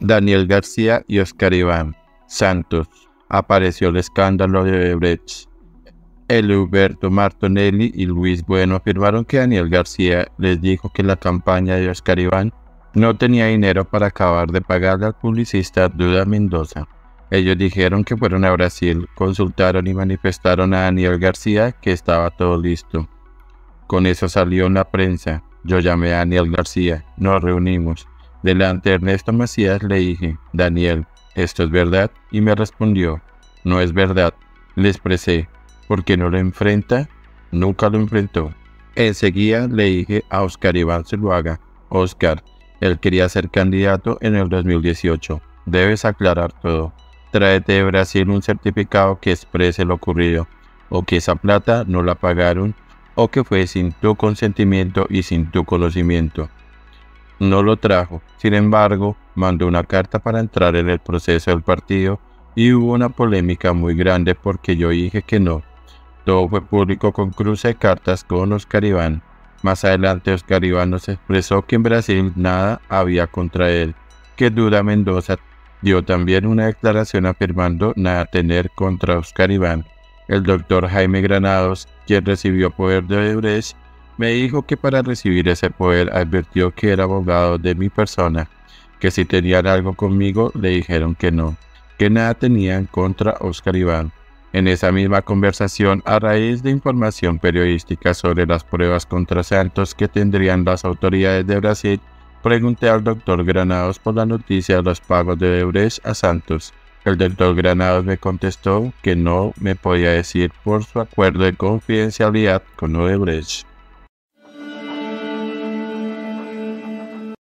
Daniel García y Oscar Iván Santos. Apareció el escándalo de Odebrecht. Eleuberto Martorelli y Luis Bueno afirmaron que Daniel García les dijo que la campaña de Oscar Iván no tenía dinero para acabar de pagarle al publicista Duda Mendonça. Ellos dijeron que fueron a Brasil, consultaron y manifestaron a Daniel García que estaba todo listo. Con eso salió en la prensa. Yo llamé a Daniel García, nos reunimos. Delante de Ernesto Macías le dije: Daniel, ¿esto es verdad? Y me respondió: no es verdad. Le expresé: ¿por qué no lo enfrenta? Nunca lo enfrentó. Enseguida le dije a Oscar Iván Zuluaga: Oscar, él quería ser candidato en el 2018. Debes aclarar todo. Tráete de Brasil un certificado que exprese lo ocurrido, o que esa plata no la pagaron, o que fue sin tu consentimiento y sin tu conocimiento. No lo trajo. Sin embargo, mandó una carta para entrar en el proceso del partido y hubo una polémica muy grande porque yo dije que no. Todo fue público con cruce de cartas con Oscar Iván. Más adelante Oscar Iván nos expresó que en Brasil nada había contra él, que Duda Mendonça dio también una declaración afirmando nada tener contra Oscar Iván. El doctor Jaime Granados, quien recibió poder de Odebrecht, me dijo que para recibir ese poder advirtió que era abogado de mi persona, que si tenían algo conmigo le dijeron que no, que nada tenían contra Oscar Iván. En esa misma conversación, a raíz de información periodística sobre las pruebas contra Santos que tendrían las autoridades de Brasil, pregunté al doctor Granados por la noticia de los pagos de Odebrecht a Santos. El doctor Granados me contestó que no me podía decir por su acuerdo de confidencialidad con Odebrecht.